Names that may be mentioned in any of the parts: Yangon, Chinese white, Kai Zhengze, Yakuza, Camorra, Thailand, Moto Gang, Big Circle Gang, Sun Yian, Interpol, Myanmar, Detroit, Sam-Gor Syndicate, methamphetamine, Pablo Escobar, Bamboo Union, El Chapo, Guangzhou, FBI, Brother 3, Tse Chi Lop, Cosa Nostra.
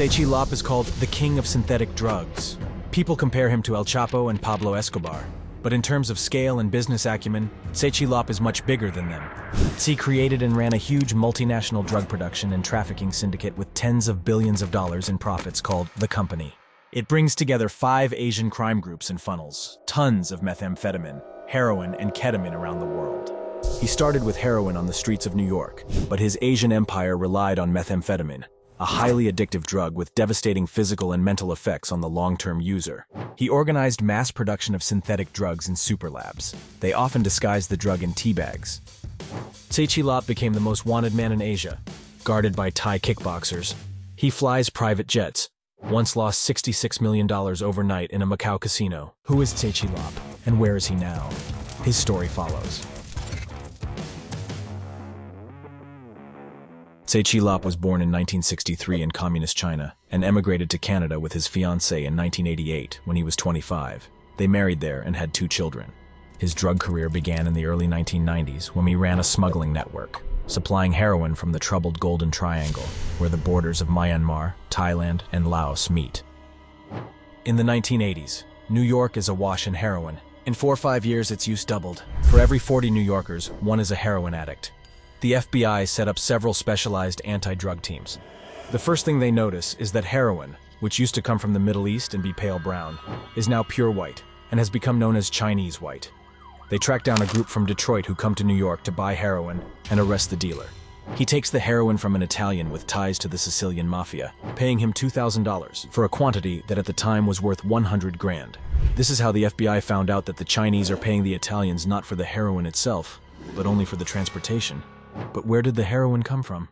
Tse Chi Lop is called the king of synthetic drugs. People compare him to El Chapo and Pablo Escobar. But in terms of scale and business acumen, Tse Chi Lop is much bigger than them. Tse created and ran a huge multinational drug production and trafficking syndicate with tens of billions of dollars in profits called The Company. It brings together 5 Asian crime groups and funnels tons of methamphetamine, heroin, and ketamine around the world. He started with heroin on the streets of New York, but his Asian empire relied on methamphetamine, a highly addictive drug with devastating physical and mental effects on the long-term user. He organized mass production of synthetic drugs in superlabs. They often disguised the drug in tea bags. Tse Chi Lop became the most wanted man in Asia, guarded by Thai kickboxers. He flies private jets, once lost $66 million overnight in a Macau casino. Who is Tse Chi Lop, and where is he now? His story follows. Tse Chi Lop was born in 1963 in communist China and emigrated to Canada with his fiancée in 1988 when he was 25. They married there and had 2 children. His drug career began in the early 1990s when he ran a smuggling network, supplying heroin from the troubled Golden Triangle, where the borders of Myanmar, Thailand, and Laos meet. In the 1980s, New York is awash in heroin. In 4 or 5 years, its use doubled. For every 40 New Yorkers, 1 is a heroin addict. The FBI set up several specialized anti-drug teams. The first thing they notice is that heroin, which used to come from the Middle East and be pale brown, is now pure white and has become known as Chinese white. They track down a group from Detroit who come to New York to buy heroin and arrest the dealer. He takes the heroin from an Italian with ties to the Sicilian Mafia, paying him $2,000 for a quantity that at the time was worth 100 grand. This is how the FBI found out that the Chinese are paying the Italians not for the heroin itself, but only for the transportation. But where did the heroin come from?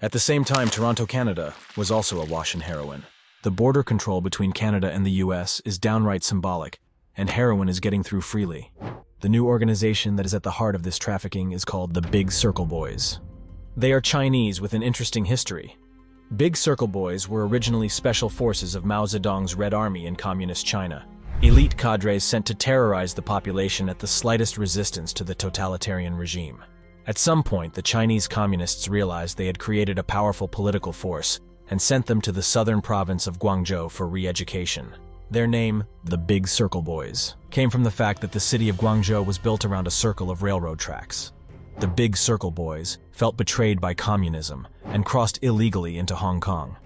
At the same time, Toronto, Canada was also awash in heroin. The border control between Canada and the US is downright symbolic, and heroin is getting through freely. The new organization that is at the heart of this trafficking is called the Big Circle Boys. They are Chinese with an interesting history. Big Circle Boys were originally special forces of Mao Zedong's Red Army in communist China, elite cadres sent to terrorize the population at the slightest resistance to the totalitarian regime. At some point, the Chinese communists realized they had created a powerful political force and sent them to the southern province of Guangzhou for re-education. Their name, the Big Circle Boys, came from the fact that the city of Guangzhou was built around a circle of railroad tracks. The Big Circle Boys felt betrayed by communism and crossed illegally into Hong Kong.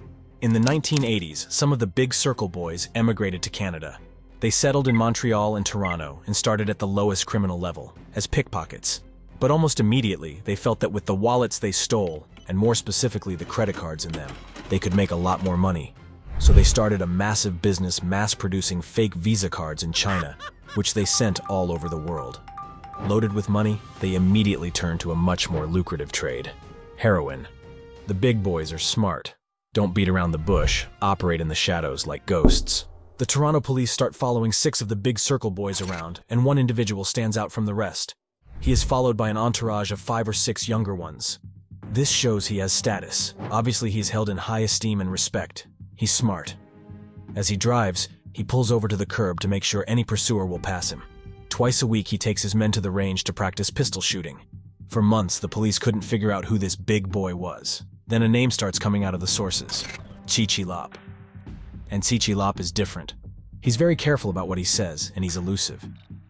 In the 1980s, some of the Big Circle Boys emigrated to Canada. They settled in Montreal and Toronto and started at the lowest criminal level, as pickpockets. But almost immediately, they felt that with the wallets they stole, and more specifically the credit cards in them, they could make a lot more money. So they started a massive business mass-producing fake Visa cards in China, which they sent all over the world. Loaded with money, they immediately turned to a much more lucrative trade: heroin. The big boys are smart. Don't beat around the bush, operate in the shadows like ghosts. The Toronto police start following 6 of the Big Circle Boys around, and one individual stands out from the rest. He is followed by an entourage of 5 or 6 younger ones. This shows he has status. Obviously, he's held in high esteem and respect. He's smart. As he drives, he pulls over to the curb to make sure any pursuer will pass him. Twice a week, he takes his men to the range to practice pistol shooting. For months, the police couldn't figure out who this big boy was. Then a name starts coming out of the sources: Tse Chi Lop. And Tse Chi Lop is different. He's very careful about what he says, and he's elusive.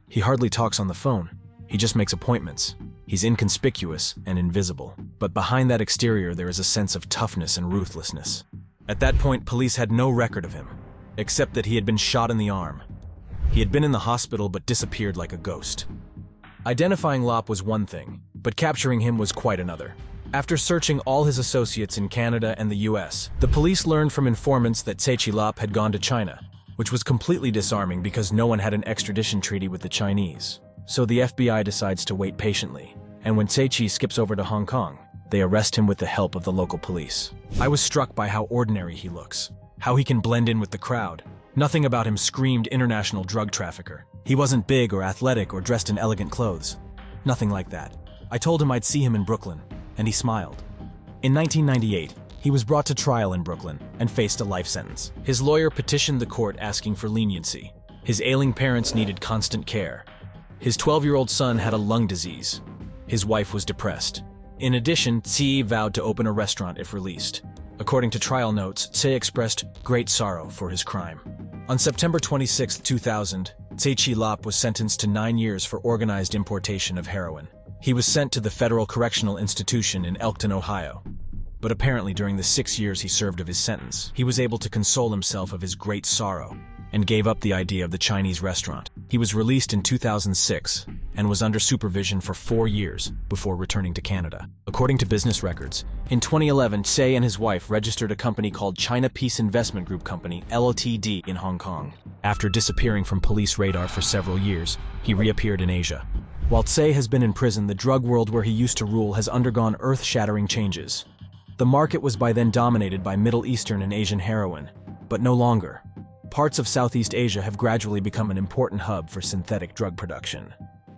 He hardly talks on the phone. He just makes appointments. He's inconspicuous and invisible. But behind that exterior, there is a sense of toughness and ruthlessness. At that point, police had no record of him, except that he had been shot in the arm. He had been in the hospital but disappeared like a ghost. Identifying Lop was one thing, but capturing him was quite another. After searching all his associates in Canada and the US, the police learned from informants that Tse Chi Lop had gone to China, which was completely disarming because no one had an extradition treaty with the Chinese. So the FBI decides to wait patiently, and when Tse Chi skips over to Hong Kong, they arrest him with the help of the local police. I was struck by how ordinary he looks, how he can blend in with the crowd. Nothing about him screamed international drug trafficker. He wasn't big or athletic or dressed in elegant clothes. Nothing like that. I told him I'd see him in Brooklyn, and he smiled. In 1998, he was brought to trial in Brooklyn and faced a life sentence. His lawyer petitioned the court asking for leniency. His ailing parents needed constant care. His 12-year-old son had a lung disease. His wife was depressed. In addition, Tse vowed to open a restaurant if released. According to trial notes, Tse expressed great sorrow for his crime. On September 26, 2000, Tse Chi Lop was sentenced to 9 years for organized importation of heroin. He was sent to the Federal Correctional Institution in Elkton, Ohio. But apparently during the 6 years he served of his sentence, he was able to console himself of his great sorrow and gave up the idea of the Chinese restaurant. He was released in 2006 and was under supervision for 4 years before returning to Canada. According to business records, in 2011, Tse and his wife registered a company called China Peace Investment Group Company, LOTD, in Hong Kong. After disappearing from police radar for several years, he reappeared in Asia. While Tse has been in prison, the drug world where he used to rule has undergone earth-shattering changes. The market was by then dominated by Middle Eastern and Asian heroin, but no longer. Parts of Southeast Asia have gradually become an important hub for synthetic drug production.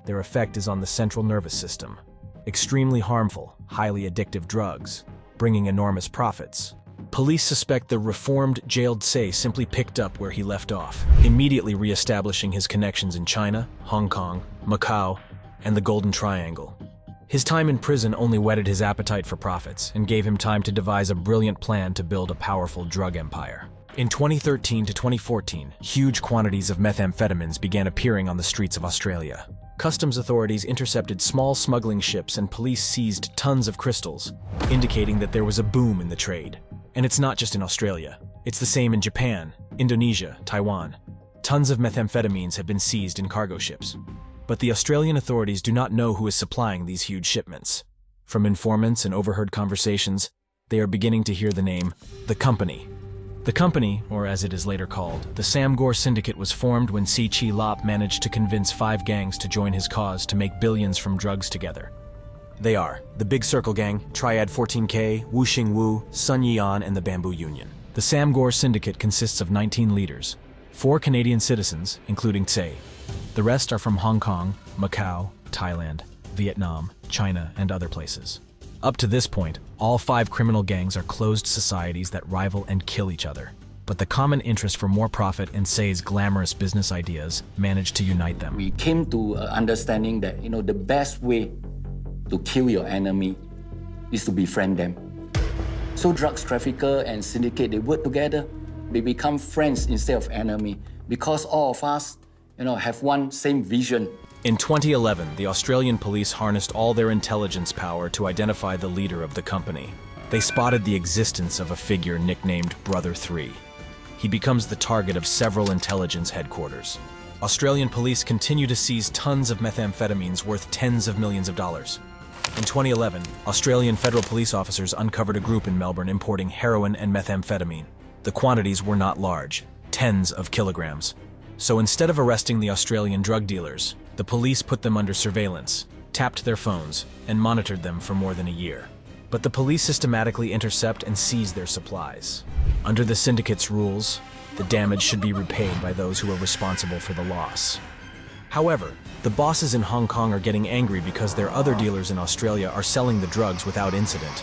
Their effect is on the central nervous system. Extremely harmful, highly addictive drugs, bringing enormous profits. Police suspect the reformed, jailed Tse simply picked up where he left off, immediately re-establishing his connections in China, Hong Kong, Macau, and the Golden Triangle. His time in prison only whetted his appetite for profits and gave him time to devise a brilliant plan to build a powerful drug empire. In 2013 to 2014, huge quantities of methamphetamines began appearing on the streets of Australia. Customs authorities intercepted small smuggling ships and police seized tons of crystals, indicating that there was a boom in the trade. And it's not just in Australia. It's the same in Japan, Indonesia, Taiwan. Tons of methamphetamines have been seized in cargo ships. But the Australian authorities do not know who is supplying these huge shipments. From informants and overheard conversations, they are beginning to hear the name, The Company. The Company, or as it is later called, the Sam-Gor Syndicate, was formed when Tse Chi Lop managed to convince 5 gangs to join his cause to make billions from drugs together. They are the Big Circle Gang, Triad 14K, Wu Xing Wu, Sun Yian, and the Bamboo Union. The Sam-Gor Syndicate consists of 19 leaders, 4 Canadian citizens, including Tse. The rest are from Hong Kong, Macau, Thailand, Vietnam, China, and other places. Up to this point, all 5 criminal gangs are closed societies that rival and kill each other. But the common interest for more profit and Tse's glamorous business ideas managed to unite them. We came to an understanding that, the best way to kill your enemy is to befriend them. So drugs trafficker and syndicate, they work together. They become friends instead of enemy because all of us have one same vision. In 2011, the Australian police harnessed all their intelligence power to identify the leader of The Company. They spotted the existence of a figure nicknamed Brother 3. He becomes the target of several intelligence headquarters. Australian police continue to seize tons of methamphetamines worth tens of millions of dollars. In 2011, Australian federal police officers uncovered a group in Melbourne importing heroin and methamphetamine. The quantities were not large, tens of kilograms. So instead of arresting the Australian drug dealers, the police put them under surveillance, tapped their phones, and monitored them for more than a year. But the police systematically intercept and seize their supplies. Under the syndicate's rules, the damage should be repaid by those who are responsible for the loss. However, the bosses in Hong Kong are getting angry because their other dealers in Australia are selling the drugs without incident.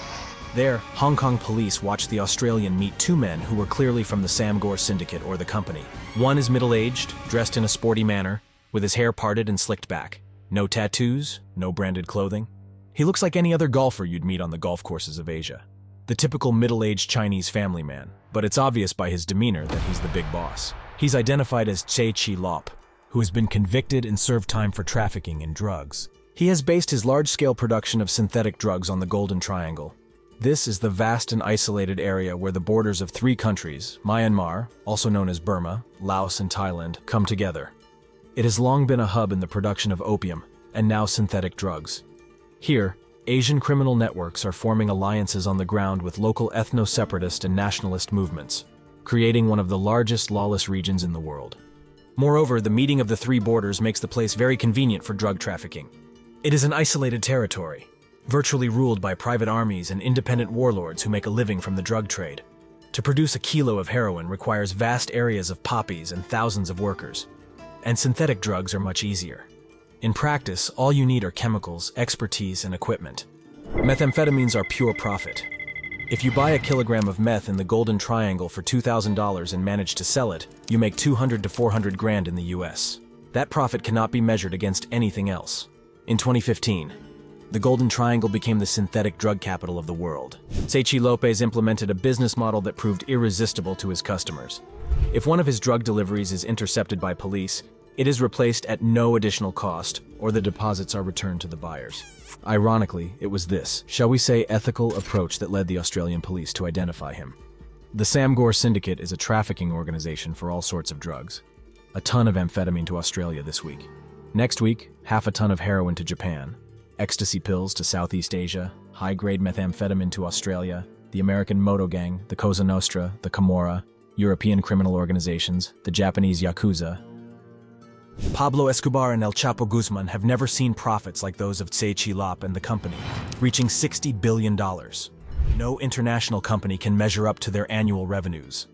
There, Hong Kong police watched the Australian meet 2 men who were clearly from the Sam-Gor Syndicate or The Company. One is middle-aged, dressed in a sporty manner, with his hair parted and slicked back. No tattoos, no branded clothing. He looks like any other golfer you'd meet on the golf courses of Asia. The typical middle-aged Chinese family man, but it's obvious by his demeanor that he's the big boss. He's identified as Tse Chi Lop, who has been convicted and served time for trafficking in drugs. He has based his large-scale production of synthetic drugs on the Golden Triangle. This is the vast and isolated area where the borders of 3 countries, Myanmar, also known as Burma, Laos, and Thailand, come together. It has long been a hub in the production of opium, and now synthetic drugs. Here, Asian criminal networks are forming alliances on the ground with local ethno-separatist and nationalist movements, creating one of the largest lawless regions in the world. Moreover, the meeting of the 3 borders makes the place very convenient for drug trafficking. It is an isolated territory, virtually ruled by private armies and independent warlords who make a living from the drug trade. To produce a kilo of heroin requires vast areas of poppies and thousands of workers. And synthetic drugs are much easier. In practice, all you need are chemicals, expertise, and equipment. Methamphetamines are pure profit. If you buy a kilogram of meth in the Golden Triangle for $2,000 and manage to sell it, you make 200 to 400 grand in the US. That profit cannot be measured against anything else. In 2015, the Golden Triangle became the synthetic drug capital of the world. Tse Chi Lopes implemented a business model that proved irresistible to his customers. If one of his drug deliveries is intercepted by police, it is replaced at no additional cost, or the deposits are returned to the buyers. Ironically, it was this, shall we say, ethical approach that led the Australian police to identify him. The Sam-Gor Syndicate is a trafficking organization for all sorts of drugs. A ton of amphetamine to Australia this week. Next week, half a ton of heroin to Japan, ecstasy pills to Southeast Asia, high-grade methamphetamine to Australia, the American Moto Gang, the Cosa Nostra, the Camorra, European criminal organizations, the Japanese Yakuza. Pablo Escobar and El Chapo Guzman have never seen profits like those of Tse Chi Lop and the company, reaching $60 billion. No international company can measure up to their annual revenues.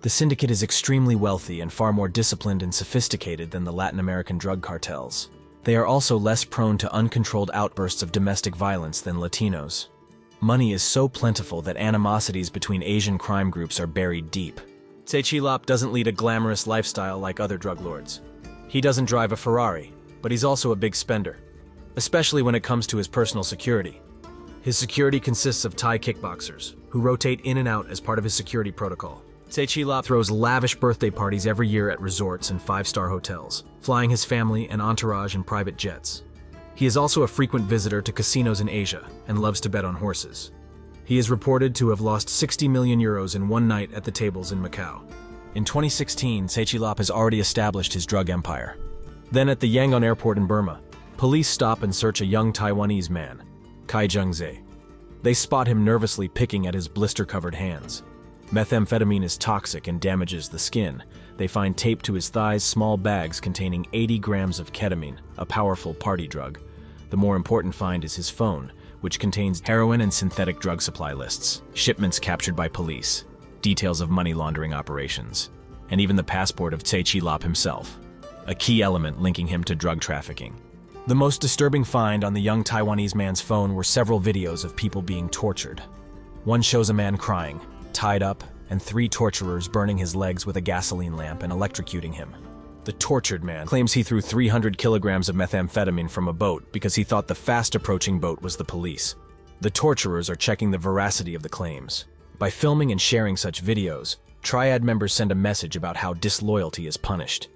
The syndicate is extremely wealthy and far more disciplined and sophisticated than the Latin American drug cartels. They are also less prone to uncontrolled outbursts of domestic violence than Latinos. Money is so plentiful that animosities between Asian crime groups are buried deep. Tse Chi Lop doesn't lead a glamorous lifestyle like other drug lords. He doesn't drive a Ferrari, but he's also a big spender, especially when it comes to his personal security. His security consists of Thai kickboxers, who rotate in and out as part of his security protocol. Tse Chi Lop throws lavish birthday parties every year at resorts and five-star hotels, flying his family and entourage in private jets. He is also a frequent visitor to casinos in Asia and loves to bet on horses. He is reported to have lost 60 million euros in one night at the tables in Macau. In 2016, Tse Chi Lop has already established his drug empire. Then at the Yangon airport in Burma, police stop and search a young Taiwanese man, Kai Zhengze. They spot him nervously picking at his blister-covered hands. Methamphetamine is toxic and damages the skin. They find taped to his thighs small bags containing 80 grams of ketamine, a powerful party drug. The more important find is his phone, which contains heroin and synthetic drug supply lists, shipments captured by police, details of money laundering operations, and even the passport of Tse Chi Lop himself, a key element linking him to drug trafficking. The most disturbing find on the young Taiwanese man's phone were several videos of people being tortured. One shows a man crying, tied up, and three torturers burning his legs with a gasoline lamp and electrocuting him. The tortured man claims he threw 300 kilograms of methamphetamine from a boat because he thought the fast-approaching boat was the police. The torturers are checking the veracity of the claims. By filming and sharing such videos, Triad members send a message about how disloyalty is punished.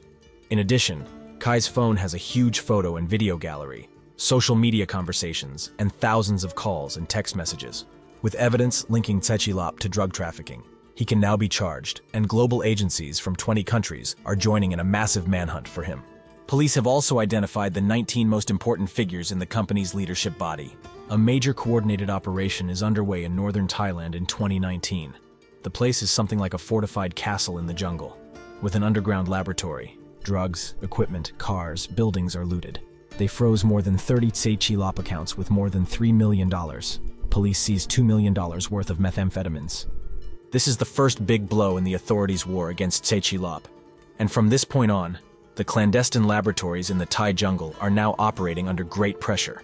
In addition, Kai's phone has a huge photo and video gallery, social media conversations, and thousands of calls and text messages. With evidence linking Tse Chi Lop to drug trafficking, he can now be charged, and global agencies from 20 countries are joining in a massive manhunt for him. Police have also identified the 19 most important figures in the company's leadership body. A major coordinated operation is underway in northern Thailand in 2019. The place is something like a fortified castle in the jungle, with an underground laboratory. Drugs, equipment, cars, buildings are looted. They froze more than 30 Tse Chi Lop accounts with more than $3 million. Police seized $2 million worth of methamphetamines. This is the first big blow in the authorities' war against Tse Chi Lop. And from this point on, the clandestine laboratories in the Thai jungle are now operating under great pressure.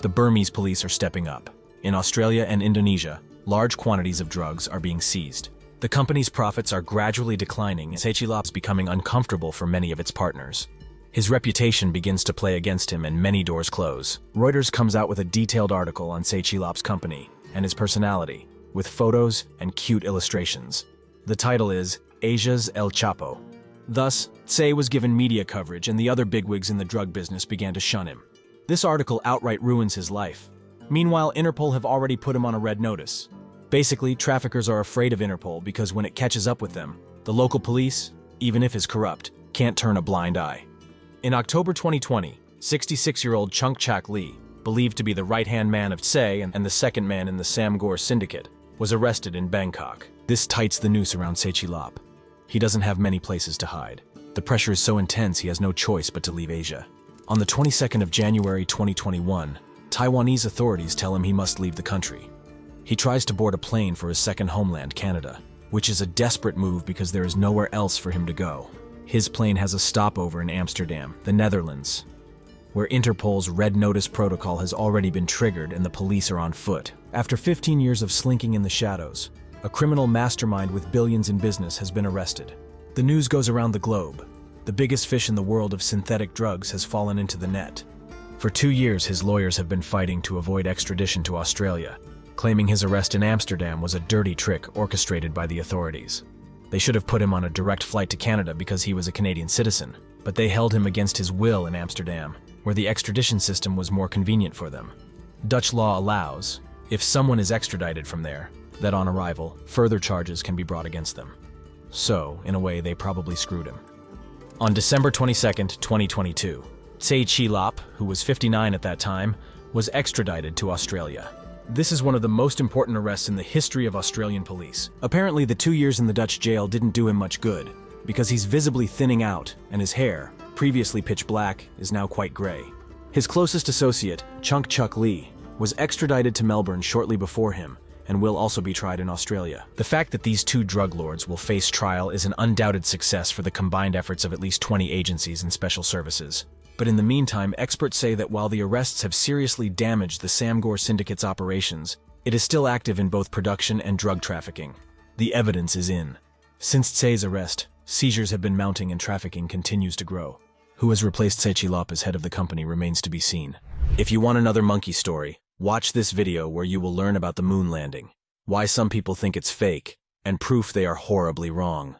The Burmese police are stepping up. In Australia and Indonesia, large quantities of drugs are being seized. The company's profits are gradually declining as Tse Chi Lop's becoming uncomfortable for many of its partners. His reputation begins to play against him and many doors close. Reuters comes out with a detailed article on Tse Chi Lop's company and his personality, with photos and cute illustrations. The title is Asia's El Chapo. Thus, Tse was given media coverage and the other bigwigs in the drug business began to shun him. This article outright ruins his life. Meanwhile, Interpol have already put him on a red notice. Basically, traffickers are afraid of Interpol because when it catches up with them, the local police, even if is corrupt, can't turn a blind eye. In October 2020, 66-year-old Chung Chak Lee, believed to be the right-hand man of Tse and the second man in the Sam-Gor Syndicate, was arrested in Bangkok. This tights the noose around Tse Chi Lop. He doesn't have many places to hide. The pressure is so intense he has no choice but to leave Asia. On the 22nd of January 2021, Taiwanese authorities tell him he must leave the country. He tries to board a plane for his second homeland, Canada, which is a desperate move because there is nowhere else for him to go. His plane has a stopover in Amsterdam, the Netherlands, where Interpol's Red Notice protocol has already been triggered and the police are on foot. After 15 years of slinking in the shadows, a criminal mastermind with billions in business has been arrested. The news goes around the globe. The biggest fish in the world of synthetic drugs has fallen into the net. For 2 years, his lawyers have been fighting to avoid extradition to Australia, claiming his arrest in Amsterdam was a dirty trick orchestrated by the authorities. They should have put him on a direct flight to Canada because he was a Canadian citizen, but they held him against his will in Amsterdam, where the extradition system was more convenient for them. Dutch law allows, if someone is extradited from there, that on arrival, further charges can be brought against them. So, in a way, they probably screwed him. On December 22, 2022, Tse Chi Lop, who was 59 at that time, was extradited to Australia. This is one of the most important arrests in the history of Australian police. Apparently, the 2 years in the Dutch jail didn't do him much good, because he's visibly thinning out, and his hair, previously pitch black, is now quite grey. His closest associate, Chung Chak Lee, was extradited to Melbourne shortly before him, and will also be tried in Australia. The fact that these two drug lords will face trial is an undoubted success for the combined efforts of at least 20 agencies and special services. But in the meantime, experts say that while the arrests have seriously damaged the Sam-Gor Syndicate's operations, it is still active in both production and drug trafficking. The evidence is in. Since Tse's arrest, seizures have been mounting and trafficking continues to grow. Who has replaced Tse Chi Lop as head of the company remains to be seen. If you want another monkey story, watch this video where you will learn about the moon landing, why some people think it's fake, and proof they are horribly wrong.